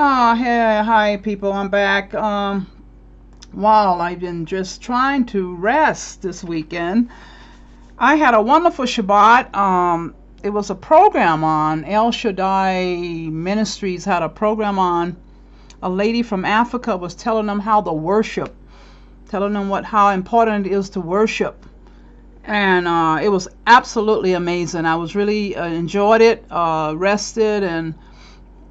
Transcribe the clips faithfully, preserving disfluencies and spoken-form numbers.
Oh, hey, hi people, I'm back. Um, wow, I've been just trying to rest this weekend. I had a wonderful Shabbat. Um, it was a program on, El Shaddai Ministries had a program on. A lady from Africa was telling them how to worship, telling them what how important it is to worship. And uh, it was absolutely amazing. I was really uh, enjoyed it, uh, rested, and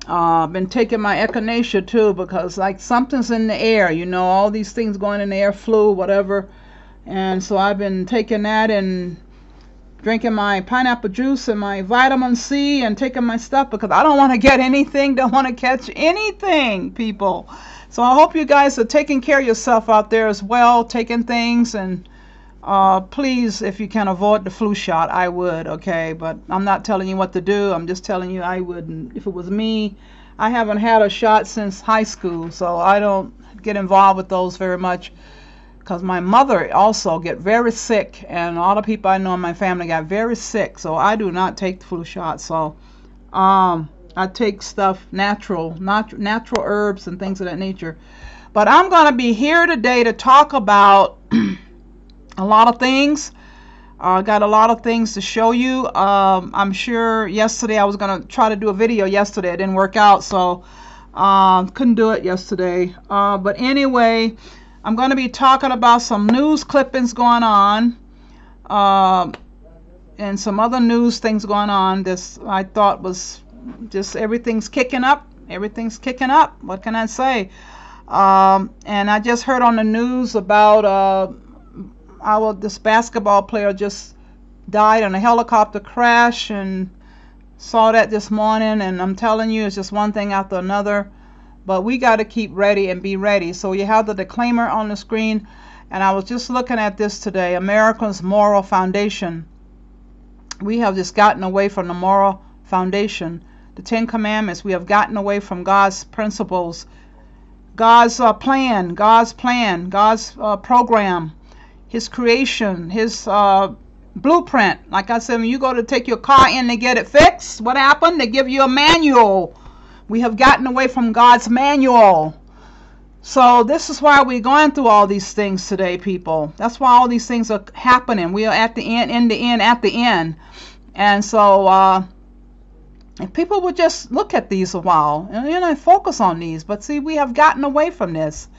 I've uh, been taking my echinacea too, because like something's in the air, you know, all these things going in the air, flu, whatever. And so I've been taking that and drinking my pineapple juice and my vitamin C and taking my stuff, because I don't want to get anything, don't want to catch anything, people. So I hope you guys are taking care of yourself out there as well, taking things, and uh, please, if you can avoid the flu shot, I would, okay? But I'm not telling you what to do. I'm just telling you I wouldn't. If it was me, I haven't had a shot since high school, so I don't get involved with those very much, because my mother also get very sick, and all the people I know in my family got very sick, so I do not take the flu shot. So um, I take stuff natural, nat natural herbs and things of that nature. But I'm going to be here today to talk about a lot of things. I uh, got a lot of things to show you. Um, I'm sure yesterday I was going to try to do a video yesterday. It didn't work out, so uh, couldn't do it yesterday. Uh, but anyway, I'm going to be talking about some news clippings going on uh, and some other news things going on. This I thought was just everything's kicking up. Everything's kicking up. What can I say? Um, and I just heard on the news about... Uh, Our, this basketball player just died in a helicopter crash, and saw that this morning, and I'm telling you, it's just one thing after another, but we got to keep ready and be ready. So you have the disclaimer on the screen, and I was just looking at this today, America's moral foundation. We have just gotten away from the moral foundation, the Ten Commandments. We have gotten away from God's principles, God's uh, plan, God's plan, God's uh, program, His creation, His uh, blueprint. Like I said, when you go to take your car in to get it fixed, what happened? They give you a manual. We have gotten away from God's manual. So this is why we're going through all these things today, people. That's why all these things are happening. We are at the end, in the end, at the end. And so uh, if people would just look at these a while and, you know, focus on these. But see, we have gotten away from this.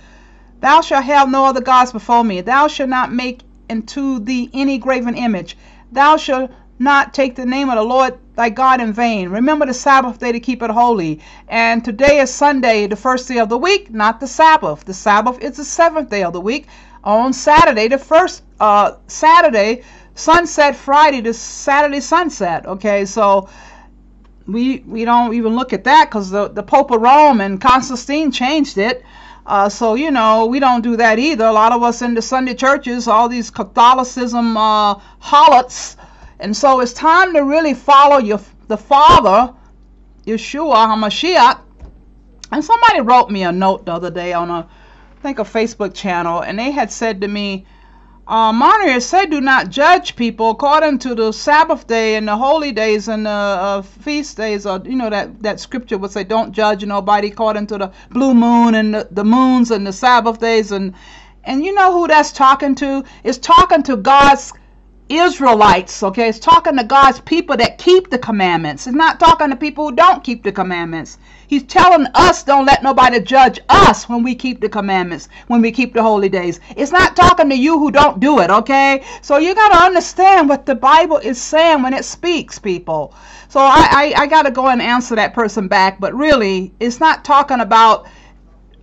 Thou shalt have no other gods before me. Thou shalt not make into thee any graven image. Thou shalt not take the name of the Lord thy God in vain. Remember the Sabbath day to keep it holy. And today is Sunday, the first day of the week, not the Sabbath. The Sabbath is the seventh day of the week. On Saturday, the first uh, Saturday, sunset Friday, the Saturday sunset. Okay, so we, we don't even look at that, because the, the Pope of Rome and Constantine changed it. Uh, so, you know, we don't do that either. A lot of us in the Sunday churches, all these Catholicism uh, harlots. And so it's time to really follow your, the Father, Yeshua HaMashiach. And somebody wrote me a note the other day on, a, I think, a Facebook channel. And they had said to me, uh, Monier said, do not judge people according to the Sabbath day and the holy days and the uh, feast days. Or, you know, that, that scripture would say, don't judge nobody according to the blue moon and the, the moons and the Sabbath days. And, and you know who that's talking to? It's talking to God's Israelites, okay? It's talking to God's people that keep the commandments. It's not talking to people who don't keep the commandments. He's telling us, don't let nobody judge us when we keep the commandments, when we keep the holy days. It's not talking to you who don't do it, okay? So you got to understand what the Bible is saying when it speaks, people. So I, I, I got to go and answer that person back, but really, it's not talking about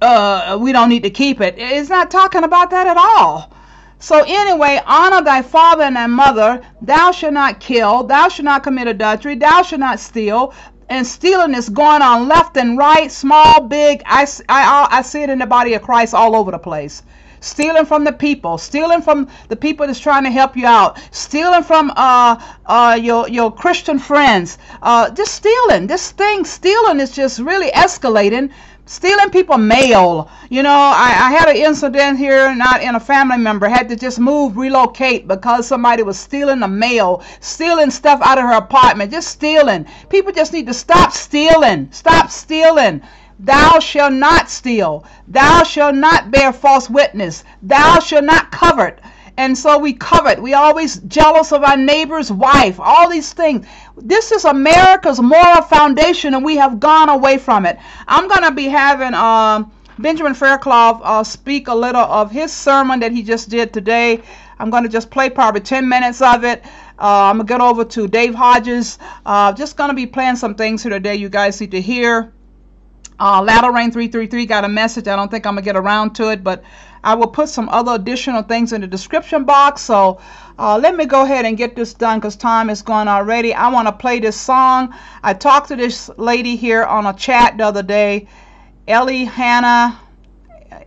uh, we don't need to keep it. It's not talking about that at all. So anyway, honor thy father and thy mother. Thou shalt not kill. Thou shalt not commit adultery. Thou shalt not steal. And stealing is going on left and right, small, big. I, I, I see it in the body of Christ all over the place. Stealing from the people. Stealing from the people that's trying to help you out. Stealing from uh, uh, your, your Christian friends. Uh, just stealing. This thing, stealing is just really escalating. Stealing people mail. You know, I, I had an incident here, not in a family member, had to just move, relocate, because somebody was stealing the mail, stealing stuff out of her apartment, just stealing. People just need to stop stealing. Stop stealing. Thou shalt not steal. Thou shalt not bear false witness. Thou shalt not covet. And so we covet. We always jealous of our neighbor's wife. All these things. This is America's moral foundation, and we have gone away from it. I'm going to be having um, Benjamin Fairclough uh, speak a little of his sermon that he just did today. I'm going to just play probably ten minutes of it. Uh, I'm going to get over to Dave Hodges. Uh, just going to be playing some things here today you guys need to hear. Uh, Latter Rain three thirty-three got a message. I don't think I'm going to get around to it, but I will put some other additional things in the description box. So uh, let me go ahead and get this done because time is gone already. I want to play this song. I talked to this lady here on a chat the other day, Elihana.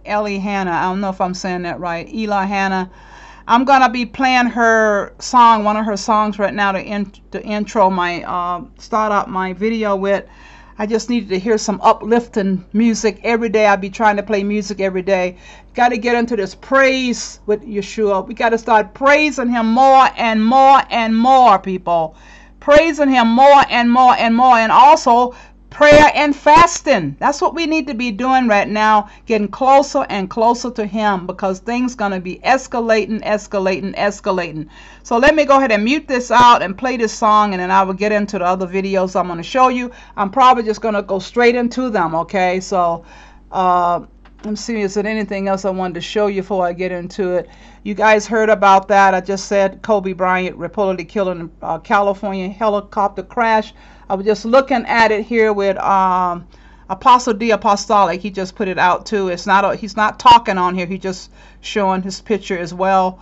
Elihana. I don't know if I'm saying that right. Elihana. I'm going to be playing her song, one of her songs right now to, in, to intro my, uh, start out my video with. I just needed to hear some uplifting music every day. I'll be trying to play music every day. Got to get into this praise with Yeshua. We got to start praising him more and more and more, people. Praising him more and more and more. And also prayer and fasting. That's what we need to be doing right now. Getting closer and closer to him because things going to be escalating, escalating, escalating. So let me go ahead and mute this out and play this song, and then I will get into the other videos I'm going to show you. I'm probably just going to go straight into them, okay? So uh, let me see, is there anything else I wanted to show you before I get into it? You guys heard about that. I just said Kobe Bryant reportedly killed in uh, California helicopter crash. I was just looking at it here with um, Apostle Dee Apostolic. He just put it out, too. It's not a, he's not talking on here. He's just showing his picture as well.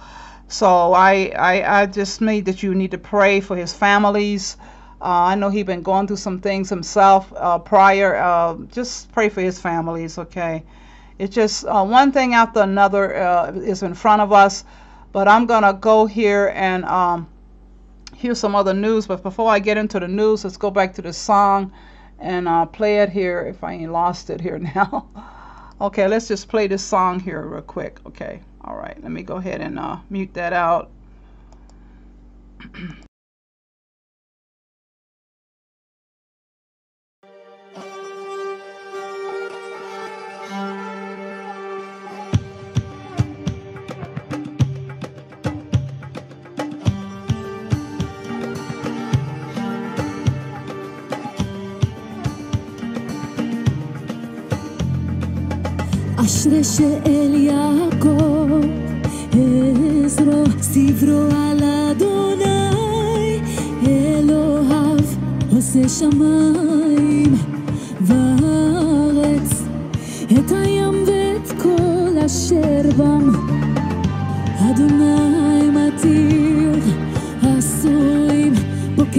So I, I, I just need that you need to pray for his families. Uh, I know he's been going through some things himself uh, prior. Uh, just pray for his families, okay? It's just uh, one thing after another uh, is in front of us. But I'm going to go here and um, hear some other news. But before I get into the news, let's go back to the song and uh, play it here if I ain't lost it here now. Okay, let's just play this song here real quick. Okay. All right, let me go ahead and uh, mute that out. אשרי שאל יעקב עזרו סברו על אדוני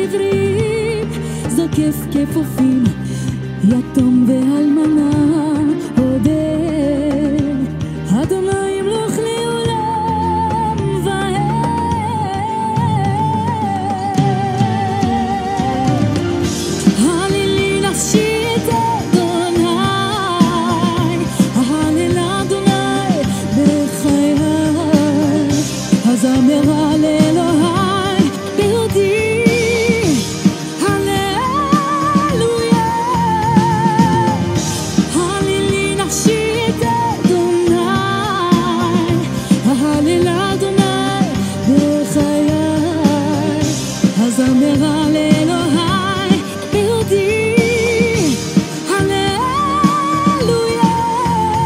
אלוהיו עושה שמיים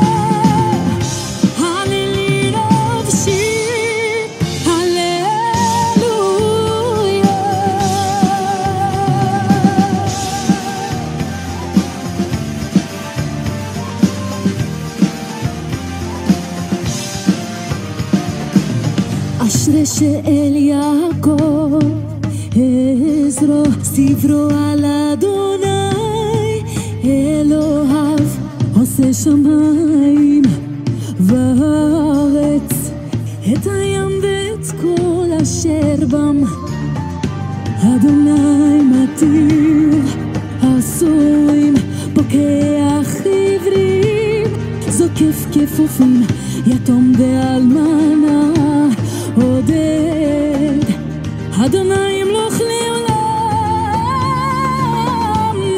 וארץ את הים ואת כל אשר בם אדוני מתיר אסורים בוקע חברים זוקף כפופים יתום ואלמנה שאל יעקב עזרו סברו על אדוני אלוהיו עושה שמיים וארץ את הים ואת כל אשר בם אדוני מתיר עשויים פוקח עברים זוקף כפופים יתום ואלמנה עודד אדוני ימלוך לעולם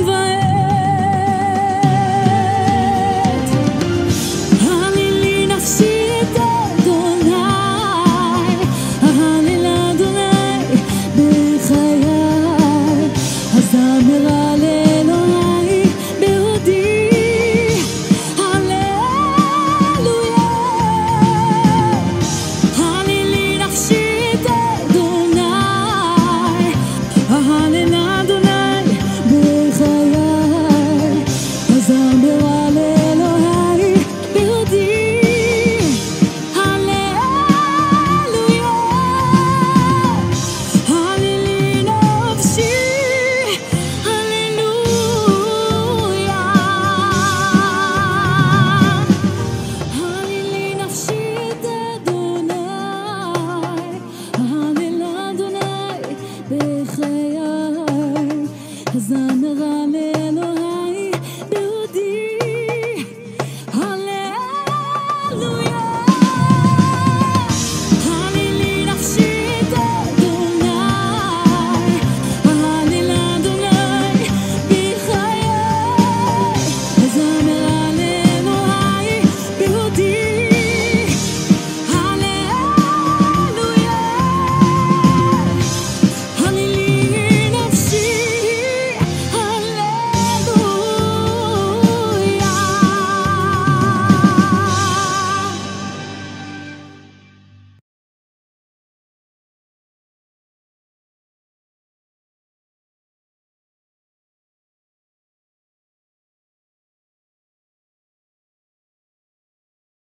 ועד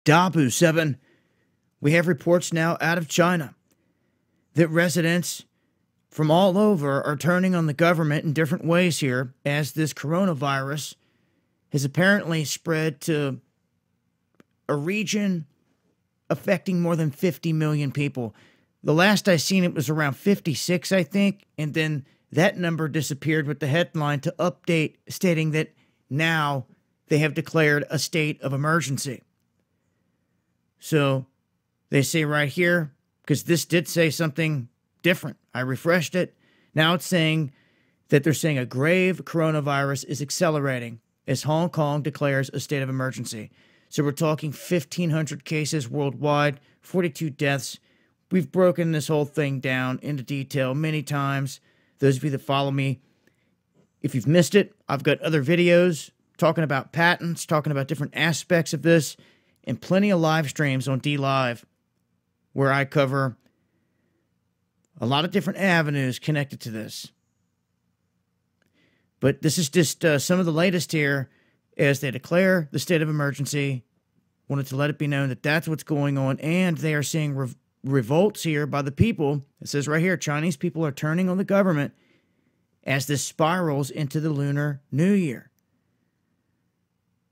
D A H B O O seven, we have reports now out of China that residents from all over are turning on the government in different ways here, as this coronavirus has apparently spread to a region affecting more than fifty million people. The last I seen it was around fifty-six, I think, and then that number disappeared with the headline to update stating that now they have declared a state of emergency. So they say right here, because this did say something different. I refreshed it. Now it's saying that they're saying a grave coronavirus is accelerating as Hong Kong declares a state of emergency. So we're talking fifteen hundred cases worldwide, forty-two deaths. We've broken this whole thing down into detail many times. Those of you that follow me, if you've missed it, I've got other videos talking about patents, talking about different aspects of this, and plenty of live streams on DLive where I cover a lot of different avenues connected to this. But this is just uh, some of the latest here as they declare the state of emergency. Wanted to let it be known that that's what's going on, and they are seeing rev revolts here by the people. It says right here, Chinese people are turning on the government as this spirals into the Lunar New Year.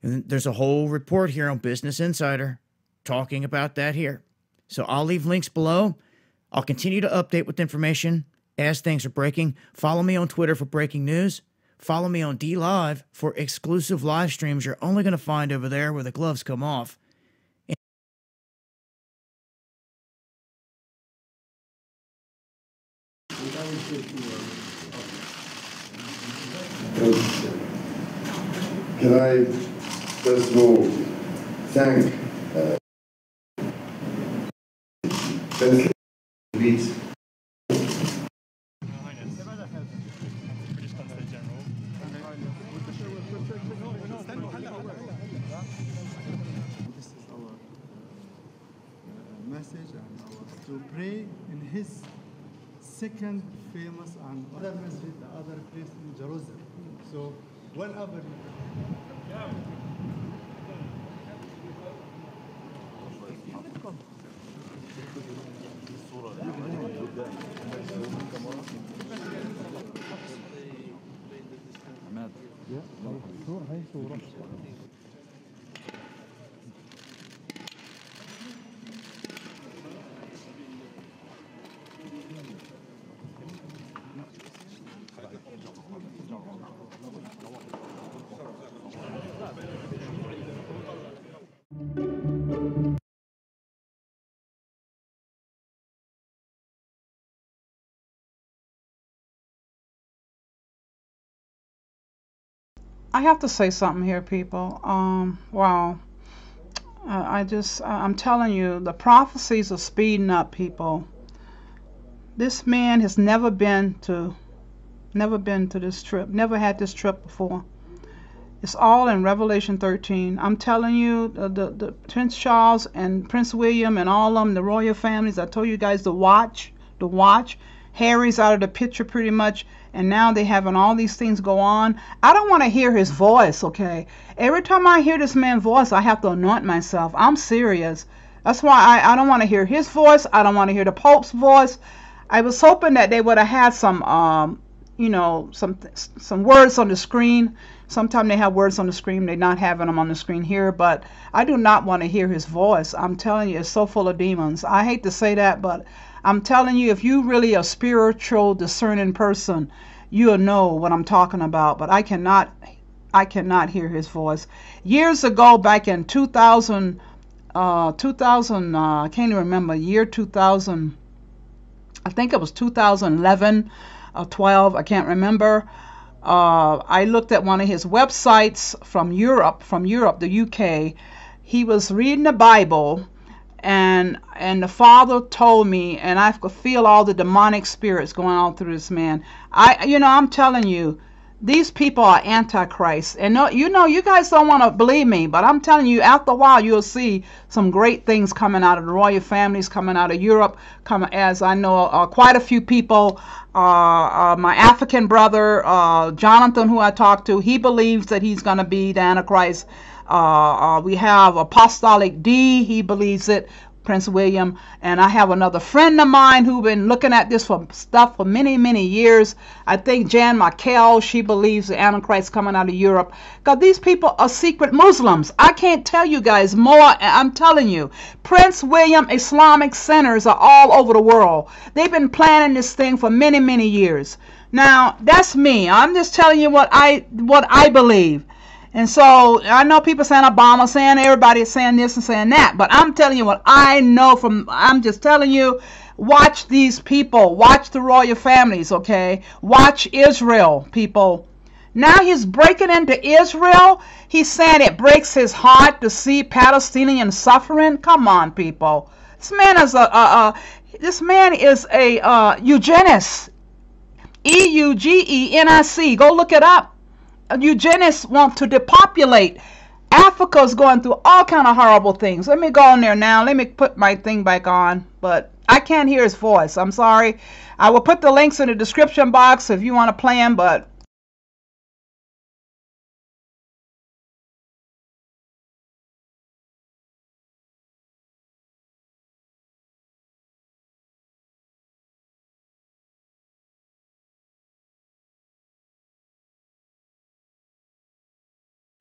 And there's a whole report here on Business Insider talking about that here. So I'll leave links below. I'll continue to update with information as things are breaking. Follow me on Twitter for breaking news. Follow me on DLive for exclusive live streams you're only going to find over there where the gloves come off. Can I first of all thank uh, Bentley Meet. Message and our, to pray in his second famous and other message, the other place in Jerusalem. So, whenever you yeah. Yeah. I have to say something here, people. Um, wow. Uh, I just, I'm telling you, the prophecies are speeding up, people. This man has never been to, never been to this trip, never had this trip before. It's all in Revelation thirteen. I'm telling you, the, the, the Prince Charles and Prince William and all of them, the royal families, I told you guys to watch, to watch. Harry's out of the picture pretty much, and now they're having all these things go on. I don't want to hear his voice, okay? Every time I hear this man's voice, I have to anoint myself. I'm serious. That's why I, I don't want to hear his voice. I don't want to hear the Pope's voice. I was hoping that they would have had some, um, you know, some some words on the screen. Sometimes they have words on the screen. They're not having them on the screen here, but I do not want to hear his voice. I'm telling you, it's so full of demons. I hate to say that, but I'm telling you, if you really a spiritual, discerning person, you'll know what I'm talking about. But I cannot, I cannot hear his voice. Years ago, back in two thousand, uh, two thousand, uh, I can't even remember, year two thousand, I think it was two thousand eleven or twelve, I can't remember. Uh, I looked at one of his websites from Europe, from Europe, the U K. He was reading the Bible. And and the Father told me, and I could feel all the demonic spirits going on through this man. I, you know, I'm telling you, These people are antichrists. And no, you know, you guys don't want to believe me, but I'm telling you, after a while, you'll see some great things coming out of the royal families, coming out of Europe, come, as I know uh, quite a few people. Uh, uh, my African brother, uh, Jonathan, who I talked to, he believes that he's going to be the Antichrist. Uh, uh, we have Apostolic D, he believes it. Prince William, and I have another friend of mine who's been looking at this for stuff for many, many years. I think Jan Markell, she believes the Antichrist coming out of Europe. Because these people are secret Muslims. I can't tell you guys more. I'm telling you, Prince William Islamic centers are all over the world. They've been planning this thing for many, many years. Now, that's me. I'm just telling you what I what I believe. And so I know people saying Obama, saying everybody's saying this and saying that, but I'm telling you what I know from, I'm just telling you, watch these people, watch the royal families, okay? Watch Israel, people. Now he's breaking into Israel. He's saying it breaks his heart to see Palestinian suffering. Come on, people. This man is a, uh, uh, this man is a uh, eugenist. E U G E N I C. Go look it up. Eugenists want to depopulate. Africa's going through all kind of horrible things. Let me go on there now. Let me put my thing back on. But I can't hear his voice. I'm sorry. I will put the links in the description box if you want to play him. But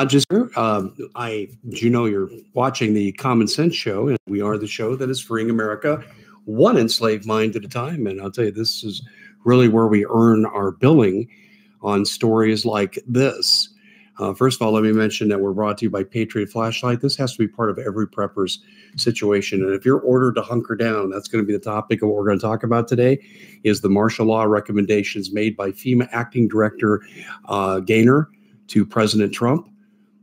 Hodges, um, I, you know, you're watching the Common Sense Show, and we are the show that is freeing America one enslaved mind at a time. And I'll tell you, this is really where we earn our billing on stories like this. Uh, first of all, let me mention that we're brought to you by Patriot Flashlight. This has to be part of every prepper's situation. And if you're ordered to hunker down, that's going to be the topic of what we're going to talk about today, is the martial law recommendations made by FEMA Acting Director uh, Gaynor to President Trump.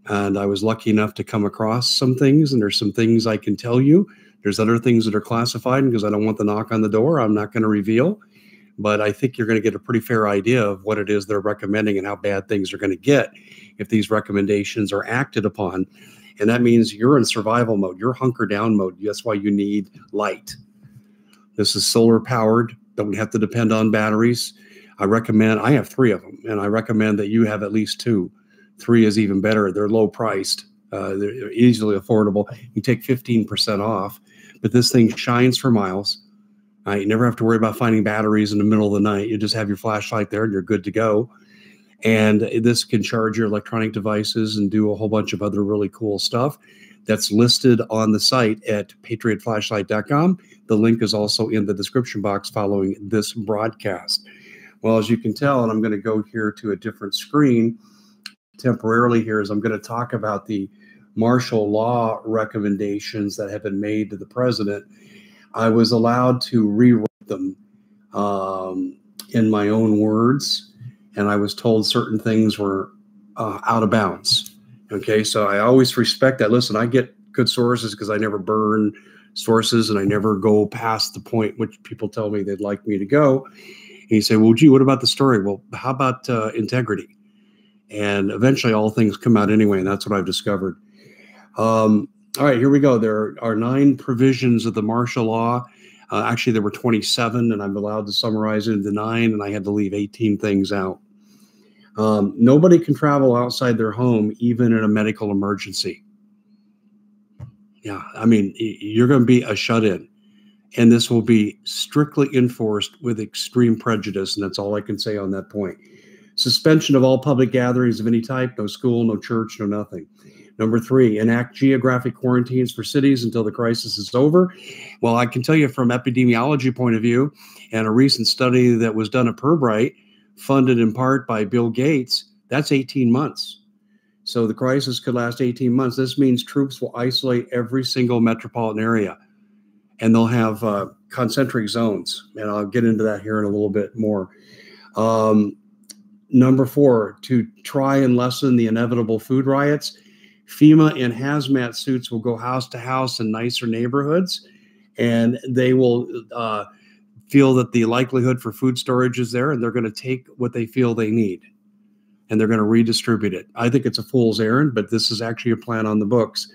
And I was lucky enough to come across some things, and there's some things I can tell you. There's other things that are classified, because I don't want the knock on the door, I'm not going to reveal. But I think you're going to get a pretty fair idea of what it is they're recommending and how bad things are going to get if these recommendations are acted upon. And that means you're in survival mode. You're hunker down mode. That's why you need light. This is solar powered. Don't have to depend on batteries. I recommend, I have three of them, and I recommend that you have at least two. Three is even better. They're low priced. Uh, they're easily affordable. You take fifteen percent off, but this thing shines for miles. Uh, you never have to worry about finding batteries in the middle of the night. You just have your flashlight there and you're good to go. And this can charge your electronic devices and do a whole bunch of other really cool stuff that's listed on the site at patriot flashlight dot com. The link is also in the description box following this broadcast. Well, as you can tell, and I'm going to go here to a different screen temporarily here, is I'm going to talk about the martial law recommendations that have been made to the president. I was allowed to rewrite them um, in my own words, and I was told certain things were uh, out of bounds. Okay, so I always respect that. Listen, I get good sources because I never burn sources, and I never go past the point which people tell me they'd like me to go. And you say, well, gee, what about the story? Well, how about uh, integrity? And eventually all things come out anyway, and that's what I've discovered. Um, all right, here we go. There are nine provisions of the martial law. Uh, actually, there were twenty-seven, and I'm allowed to summarize it into nine, and I had to leave eighteen things out. Um, nobody can travel outside their home, even in a medical emergency. Yeah, I mean, you're going to be a shut-in, and this will be strictly enforced with extreme prejudice, and that's all I can say on that point. Suspension of all public gatherings of any type, no school, no church, no nothing. Number three, enact geographic quarantines for cities until the crisis is over. Well, I can tell you from epidemiology point of view, and a recent study that was done at Purbright, funded in part by Bill Gates, that's eighteen months. So the crisis could last eighteen months. This means troops will isolate every single metropolitan area, and they'll have uh, concentric zones. And I'll get into that here in a little bit more. Um, Number four, to try and lessen the inevitable food riots, FEMA in hazmat suits will go house to house in nicer neighborhoods, and they will uh, feel that the likelihood for food storage is there, and they're going to take what they feel they need. and they're going to redistribute it. I think it's a fool's errand, but this is actually a plan on the books.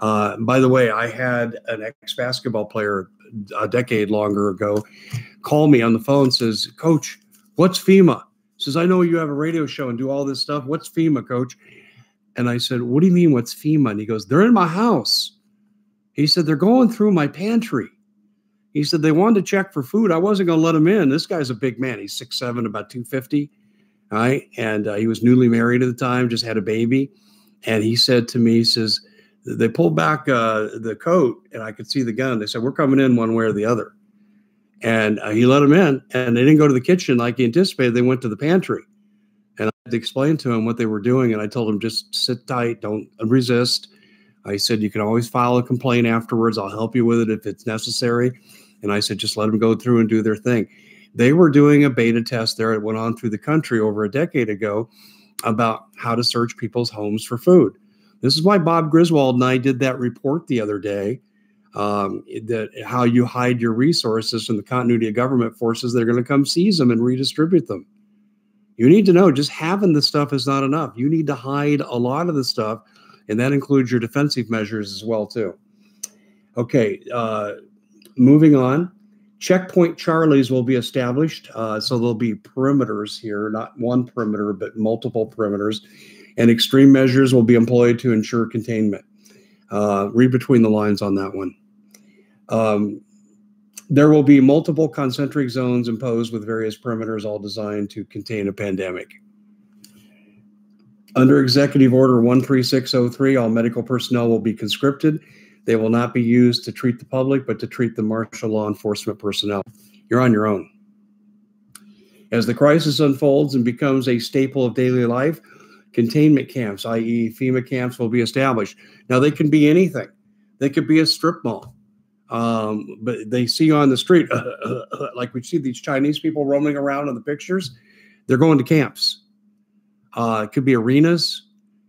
Uh, by the way, I had an ex-basketball player a decade longer ago call me on the phone, says, Coach, what's FEMA? Says, I know you have a radio show and do all this stuff. What's FEMA, Coach? And I said, what do you mean, what's FEMA? And he goes, they're in my house. He said, they're going through my pantry. He said, they wanted to check for food. I wasn't going to let him in. This guy's a big man. He's six seven, about two fifty. All right. And uh, he was newly married at the time, just had a baby. And he said to me, he says, they pulled back uh, the coat and I could see the gun. They said, we're coming in one way or the other. And uh, he let him in, and they didn't go to the kitchen like he anticipated. They went to the pantry, and I had to explain to him what they were doing. And I told him, just sit tight. Don't resist. I said, you can always file a complaint afterwards. I'll help you with it if it's necessary. And I said, just let them go through and do their thing. They were doing a beta test there. It went on through the country over a decade ago about how to search people's homes for food. This is why Bob Griswold and I did that report the other day, um, that how you hide your resources from the continuity of government forces. They're going to come seize them and redistribute them. You need to know just having the stuff is not enough. You need to hide a lot of the stuff, and that includes your defensive measures as well, too. Okay, uh, moving on. Checkpoint Charlies will be established, uh, so there'll be perimeters here, not one perimeter, but multiple perimeters, and extreme measures will be employed to ensure containment. Uh, read between the lines on that one. Um, there will be multiple concentric zones imposed with various perimeters, all designed to contain a pandemic. Under Executive Order one three six zero three, all medical personnel will be conscripted. They will not be used to treat the public, but to treat the martial law enforcement personnel. You're on your own. As the crisis unfolds and becomes a staple of daily life, containment camps, that is FEMA camps, will be established. Now, they can be anything. They could be a strip mall. Um, but they see on the street, like we see these Chinese people roaming around in the pictures, they're going to camps. Uh, it could be arenas.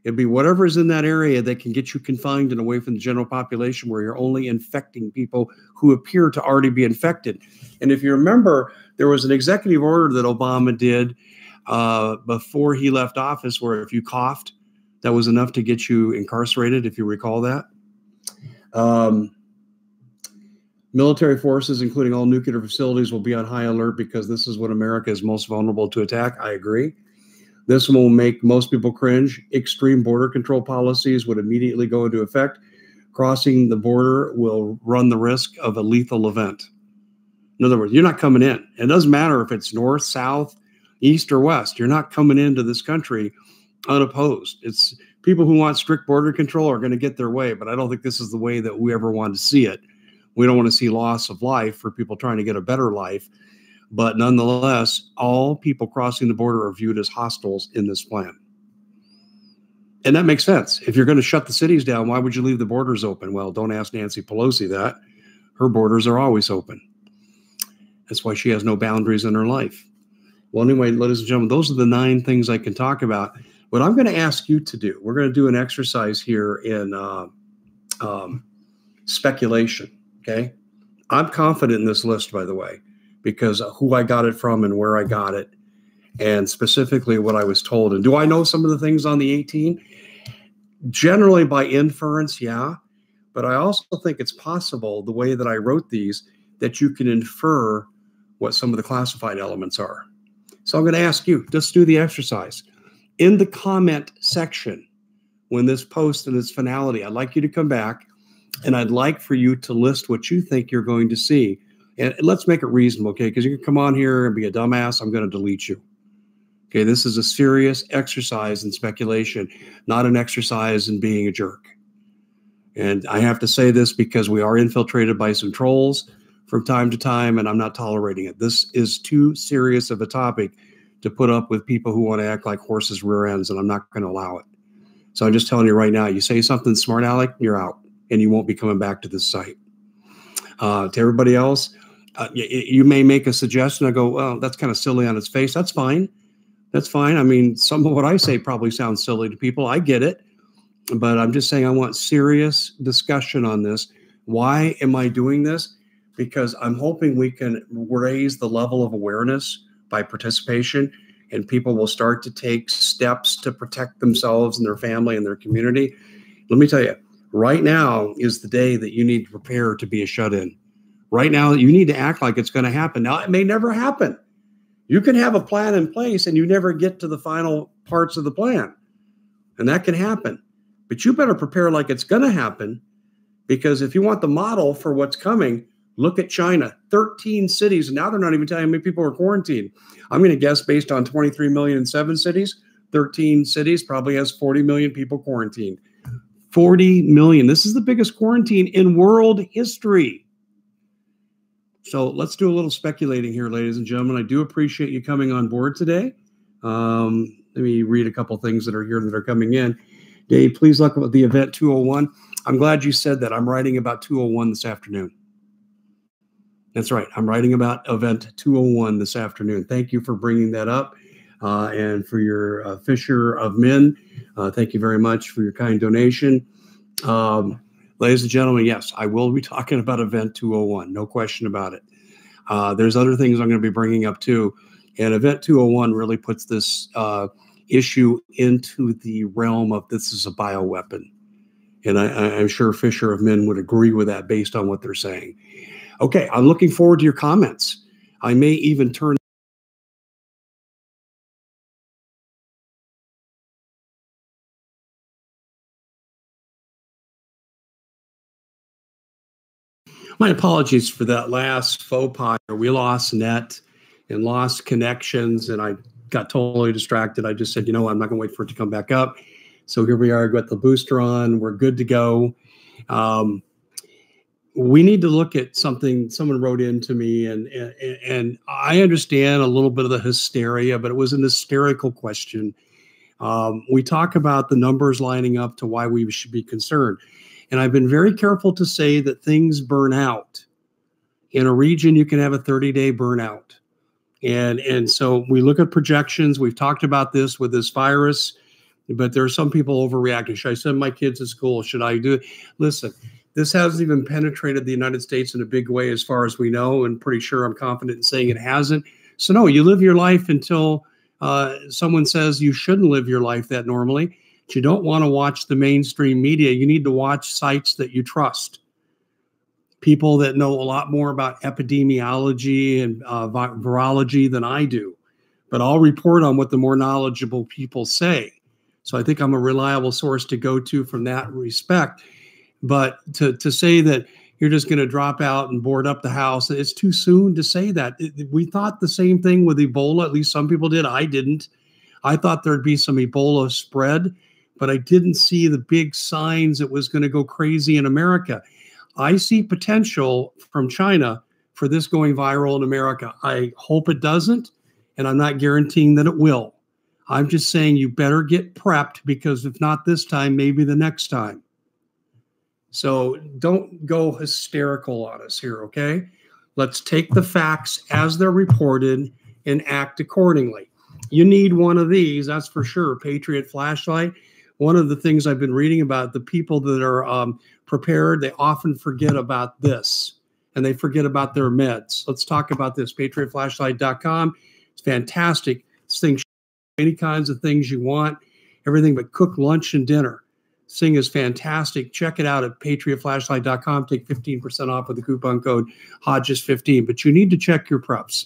It'd be whatever is in that area that can get you confined and away from the general population, where you're only infecting people who appear to already be infected. And if you remember, there was an executive order that Obama did uh, before he left office, where if you coughed, that was enough to get you incarcerated, if you recall that. Um, military forces, including all nuclear facilities, will be on high alert because this is when America is most vulnerable to attack. I agree. This will make most people cringe. Extreme border control policies would immediately go into effect. Crossing the border will run the risk of a lethal event. In other words, you're not coming in. It doesn't matter if it's north, south, east, or west. You're not coming into this country unopposed. It's people who want strict border control are going to get their way, but I don't think this is the way that we ever want to see it. We don't want to see loss of life for people trying to get a better life. But nonetheless, all people crossing the border are viewed as hostiles in this plan. And that makes sense. If you're going to shut the cities down, why would you leave the borders open? Well, don't ask Nancy Pelosi that. Her borders are always open. That's why she has no boundaries in her life. Well, anyway, ladies and gentlemen, those are the nine things I can talk about. What I'm going to ask you to do, we're going to do an exercise here in uh, um, speculation, okay? I'm confident in this list, by the way, because of who I got it from and where I got it, and specifically what I was told. And do I know some of the things on the eighteen? Generally by inference, yeah. But I also think it's possible, the way that I wrote these, that you can infer what some of the classified elements are. So I'm going to ask you, just do the exercise. In the comment section, when this post and its finality, I'd like you to come back, and I'd like for you to list what you think you're going to see. And let's make it reasonable, okay? Because you can come on here and be a dumbass. I'm going to delete you. Okay, this is a serious exercise in speculation, not an exercise in being a jerk. And I have to say this because we are infiltrated by some trolls from time to time, and I'm not tolerating it. This is too serious of a topic to put up with people who want to act like horses' rear ends, and I'm not going to allow it. So I'm just telling you right now, you say something smart, Alec, you're out, and you won't be coming back to this site. Uh, to everybody else, Uh, you, you may make a suggestion. I go, well, that's kind of silly on its face. That's fine. That's fine. I mean, some of what I say probably sounds silly to people. I get it. But I'm just saying I want serious discussion on this. Why am I doing this? Because I'm hoping we can raise the level of awareness by participation. and people will start to take steps to protect themselves and their family and their community. Let me tell you, right now is the day that you need to prepare to be a shut-in. Right now, you need to act like it's going to happen. Now, it may never happen. You can have a plan in place and you never get to the final parts of the plan. And that can happen. But you better prepare like it's going to happen, because if you want the model for what's coming, look at China, thirteen cities. And now they're not even telling how many people are quarantined. I'm going to guess, based on twenty-three million in seven cities, thirteen cities probably has forty million people quarantined. forty million. This is the biggest quarantine in world history. So let's do a little speculating here, ladies and gentlemen. I do appreciate you coming on board today. Um, let me read a couple things that are here that are coming in. Dave, please look at the event two oh one. I'm glad you said that. I'm writing about two oh one this afternoon. That's right. I'm writing about event two oh one this afternoon. Thank you for bringing that up, uh, and for your uh, Fisher of Men. Uh, thank you very much for your kind donation. Um, ladies and gentlemen, yes, I will be talking about event two oh one. No question about it. Uh, there's other things I'm going to be bringing up too. And event two oh one really puts this uh, issue into the realm of this is a bioweapon. And I, I'm sure Fisher of Men would agree with that based on what they're saying. Okay, I'm looking forward to your comments. I may even turn my apologies for that last faux pas. We lost net and lost connections, and I got totally distracted. I just said, you know what, I'm not going to wait for it to come back up. So here we are, got the booster on. We're good to go. Um, We need to look at something. Someone wrote in to me, and, and and I understand a little bit of the hysteria, but it was an hysterical question. Um, we talk about the numbers lining up to why we should be concerned. And I've been very careful to say that things burn out. In a region, you can have a thirty-day burnout. And, and so we look at projections. We've talked about this with this virus, but there are some people overreacting. Should I send my kids to school? Should I do it? Listen. This hasn't even penetrated the United States in a big way as far as we know, and pretty sure I'm confident in saying it hasn't. So no, you live your life until uh, someone says you shouldn't live your life that normally. But you don't want to watch the mainstream media. You need to watch sites that you trust, people that know a lot more about epidemiology and uh, virology than I do. But I'll report on what the more knowledgeable people say. So I think I'm a reliable source to go to from that respect. But to, to say that you're just going to drop out and board up the house, it's too soon to say that. It, we thought the same thing with Ebola. At least some people did. I didn't. I thought there'd be some Ebola spread, but I didn't see the big signs it was going to go crazy in America. I see potential from China for this going viral in America. I hope it doesn't, and I'm not guaranteeing that it will. I'm just saying you better get prepped, because if not this time, maybe the next time. So don't go hysterical on us here, okay? Let's take the facts as they're reported and act accordingly. You need one of these, that's for sure, Patriot Flashlight. One of the things I've been reading about, the people that are um, prepared, they often forget about this, and they forget about their meds. Let's talk about this, patriot flashlight dot com. It's fantastic. This thing, any kinds of things you want, everything but cook lunch and dinner. This thing is fantastic. Check it out at patriot flashlight dot com. Take fifteen percent off with the coupon code Hodges fifteen. But you need to check your preps.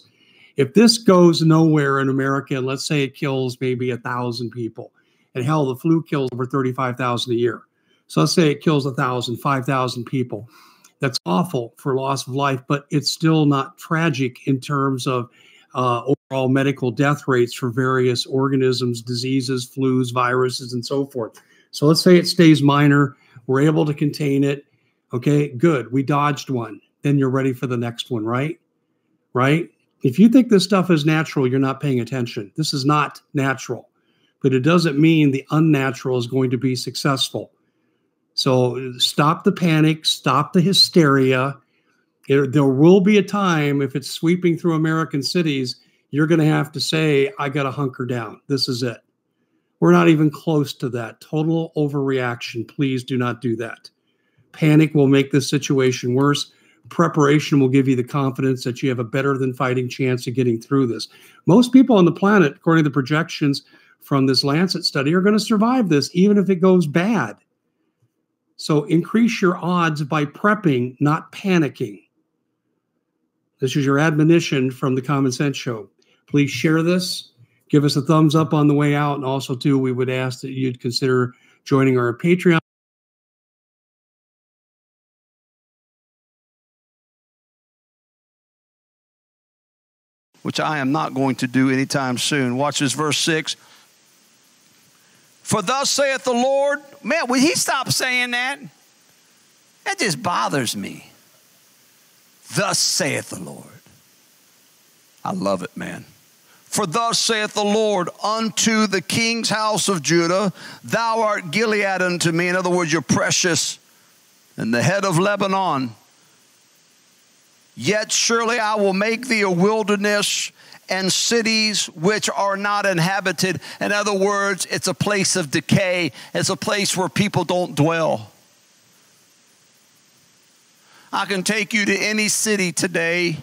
If this goes nowhere in America, and let's say it kills maybe one thousand people, and hell, the flu kills over thirty-five thousand a year. So let's say it kills one thousand, five thousand people. That's awful for loss of life, but it's still not tragic in terms of uh, overall medical death rates for various organisms, diseases, flus, viruses, and so forth. So let's say it stays minor. We're able to contain it. Okay, good. We dodged one. Then you're ready for the next one, right? Right? If you think this stuff is natural, you're not paying attention. This is not natural. But it doesn't mean the unnatural is going to be successful. So stop the panic. Stop the hysteria. It, there will be a time, if it's sweeping through American cities, you're going to have to say, I got to hunker down. This is it. We're not even close to that. Total overreaction. Please do not do that. Panic will make this situation worse. preparation will give you the confidence that you have a better than fighting chance of getting through this. Most people on the planet, according to the projections from this Lancet study, are going to survive this, even if it goes bad. So increase your odds by prepping, not panicking. This is your admonition from the Common Sense Show. Please share this. Give us a thumbs up on the way out. And also, too, we would ask that you'd consider joining our Patreon. Which I am not going to do anytime soon. Watch this, verse six. For thus saith the Lord. Man, will he stop saying that? That just bothers me. Thus saith the Lord. I love it, man. For thus saith the Lord unto the king's house of Judah, thou art Gilead unto me. In other words, you're precious. And the head of Lebanon. Yet surely I will make thee a wilderness and cities which are not inhabited. In other words, it's a place of decay. It's a place where people don't dwell. I can take you to any city today,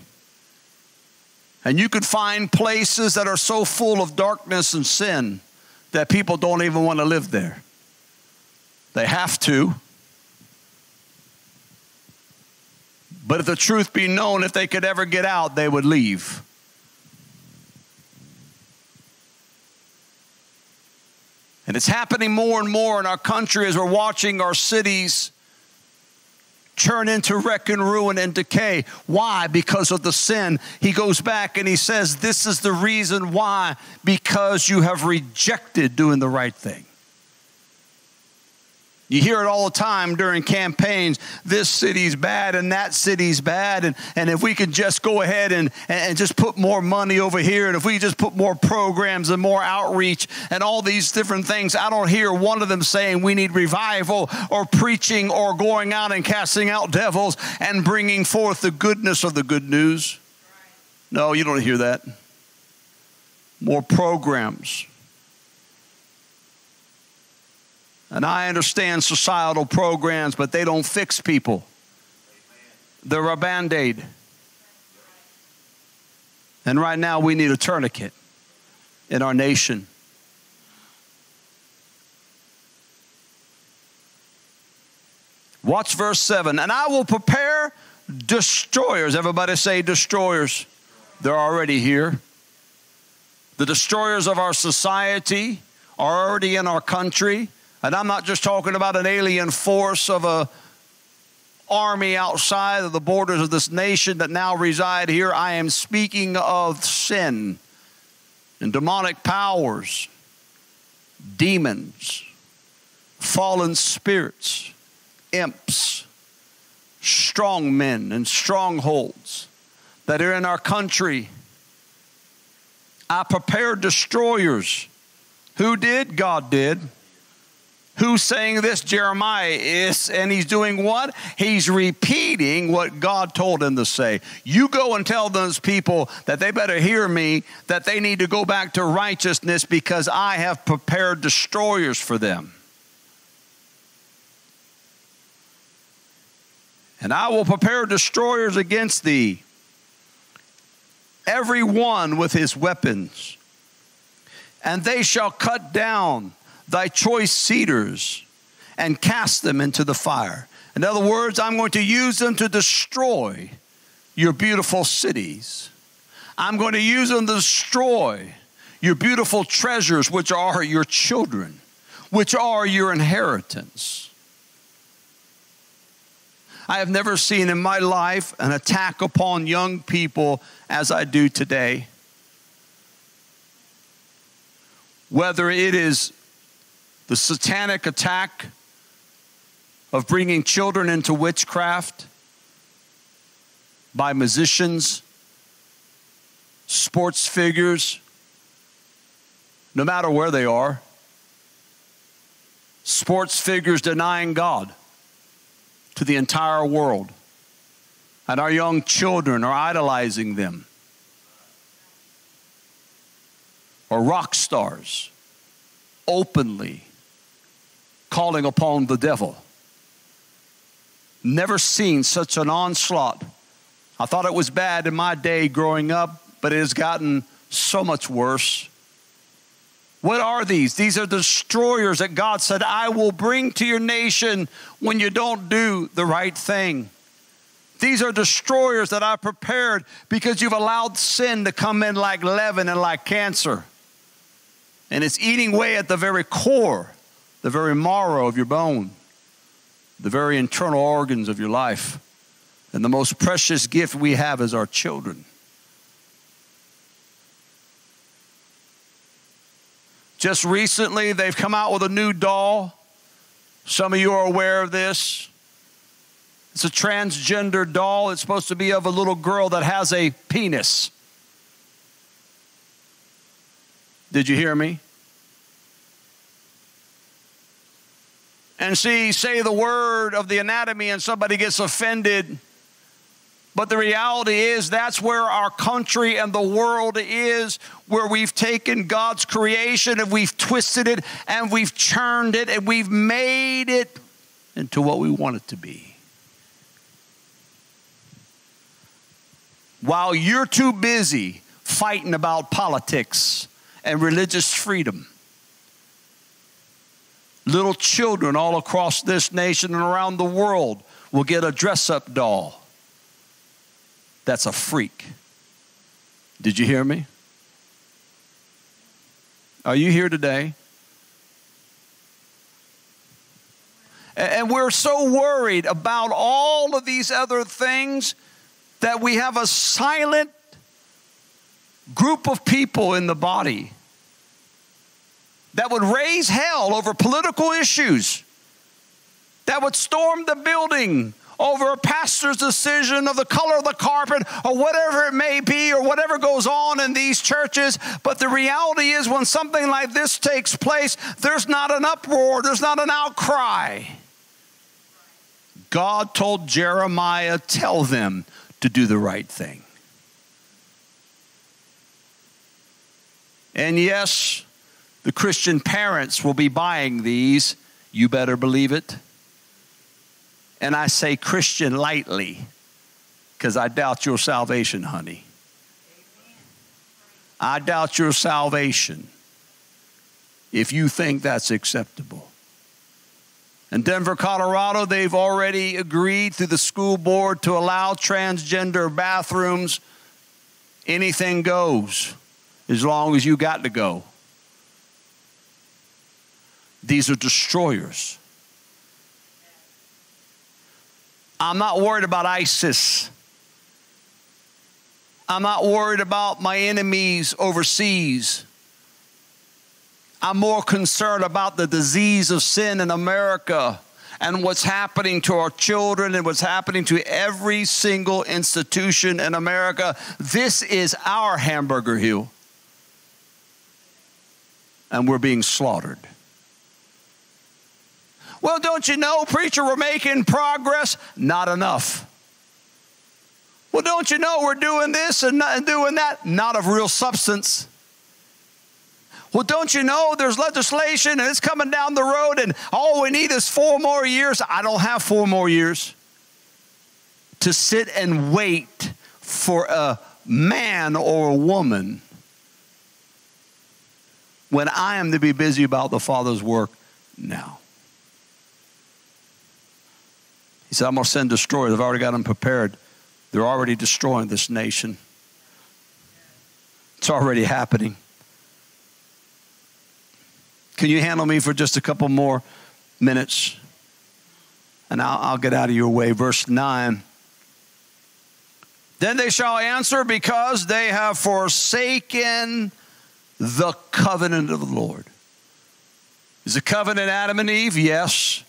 and you could find places that are so full of darkness and sin that people don't even want to live there. They have to. But if the truth be known, if they could ever get out, they would leave. And it's happening more and more in our country as we're watching our cities turn into wreck and ruin and decay. Why? Because of the sin. He goes back and he says, this is the reason why, because you have rejected doing the right thing. You hear it all the time during campaigns. This city's bad and that city's bad. And, and if we could just go ahead and, and just put more money over here, and if we just put more programs and more outreach and all these different things, I don't hear one of them saying we need revival or preaching or going out and casting out devils and bringing forth the goodness of the good news. No, you don't hear that. More programs. And I understand societal programs, but they don't fix people. They're a Band-Aid. And right now we need a tourniquet in our nation. Watch verse seven. And I will prepare destroyers. Everybody say destroyers. They're already here. The destroyers of our society are already in our country. And I'm not just talking about an alien force of a army outside of the borders of this nation that now reside here. I am speaking of sin and demonic powers, demons, fallen spirits, imps, strong men and strongholds that are in our country. I prepared destroyers. Who did? God did. Who's saying this? Jeremiah is, and he's doing what? He's repeating what God told him to say. You go and tell those people that they better hear me, that they need to go back to righteousness because I have prepared destroyers for them. And I will prepare destroyers against thee, every one with his weapons, and they shall cut down thy choice cedars and cast them into the fire. In other words, I'm going to use them to destroy your beautiful cities. I'm going to use them to destroy your beautiful treasures, which are your children, which are your inheritance. I have never seen in my life an attack upon young people as I do today. Whether it is the satanic attack of bringing children into witchcraft by musicians, sports figures, no matter where they are, sports figures denying God to the entire world. And our young children are idolizing them. Or rock stars openly calling upon the devil. Never seen such an onslaught I thought it was bad in my day growing up, but it has gotten so much worse. What are these? These are destroyers that God said, I will bring to your nation when you don't do the right thing. These are destroyers that I prepared because you've allowed sin to come in like leaven and like cancer. And it's eating away at the very core, the very marrow of your bone, the very internal organs of your life. And the most precious gift we have is our children. Just recently, they've come out with a new doll. Some of you are aware of this. It's a transgender doll. It's supposed to be of a little girl that has a penis. Did you hear me? And see, say the word of the anatomy and somebody gets offended. But the reality is that's where our country and the world is, where we've taken God's creation and we've twisted it and we've churned it and we've made it into what we want it to be. While you're too busy fighting about politics and religious freedom, little children all across this nation and around the world will get a dress-up doll. That's a freak. Did you hear me? Are you here today? And we're so worried about all of these other things that we have a silent group of people in the body that would raise hell over political issues, that would storm the building over a pastor's decision of the color of the carpet or whatever it may be or whatever goes on in these churches. But the reality is when something like this takes place, there's not an uproar, there's not an outcry. God told Jeremiah, tell them to do the right thing. And yes, the Christian parents will be buying these. You better believe it. And I say Christian lightly, because I doubt your salvation, honey. I doubt your salvation if you think that's acceptable. In Denver, Colorado, they've already agreed through the school board to allow transgender bathrooms. Anything goes as long as you got to go. These are destroyers. I'm not worried about ISIS. I'm not worried about my enemies overseas. I'm more concerned about the disease of sin in America and what's happening to our children and what's happening to every single institution in America. This is our hamburger hill, and we're being slaughtered. Well, don't you know, preacher, we're making progress? Not enough. Well, don't you know, we're doing this and not doing that? Not of real substance. Well, don't you know, there's legislation and it's coming down the road and all we need is four more years. I don't have four more years to sit and wait for a man or a woman when I am to be busy about the Father's work now. He said, I'm going to send destroyers. I've already got them prepared. They're already destroying this nation. It's already happening. Can you handle me for just a couple more minutes? And I'll, I'll get out of your way. Verse nine. Then they shall answer, because they have forsaken the covenant of the Lord. Is the covenant Adam and Eve? Yes.